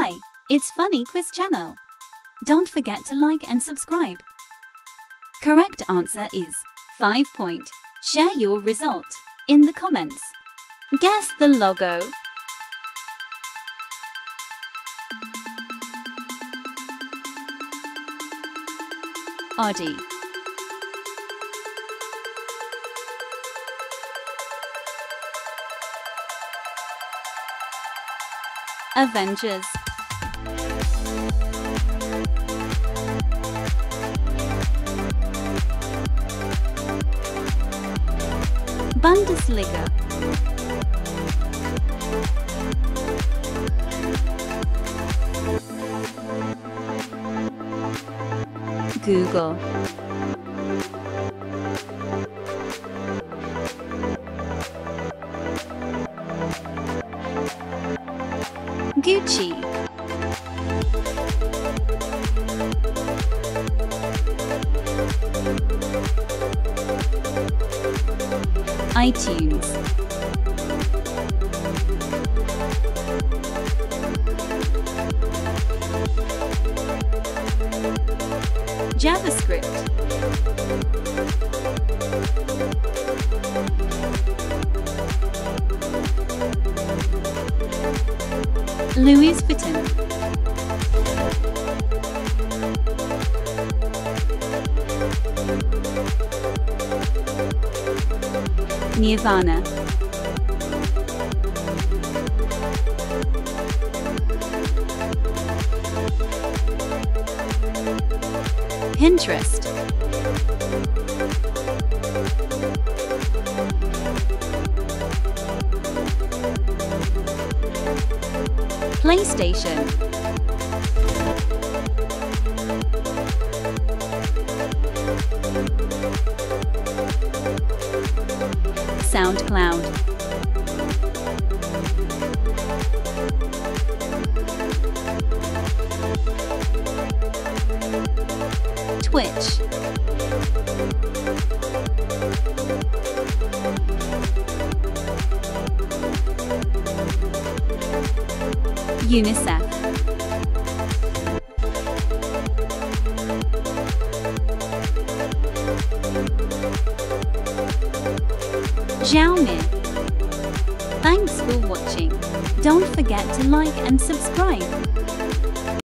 Hi, it's Funny Quiz channel. Don't forget to like and subscribe. Correct answer is 5 point. Share your result in the comments. Guess the logo. Audi. Avengers. Bundesliga. Google. Gucci. iTunes. JavaScript. Louis Vuitton. Nirvana. Pinterest. PlayStation. SoundCloud. Twitch. UNICEF. Xiaomi. Thanks for watching. Don't forget to like and subscribe.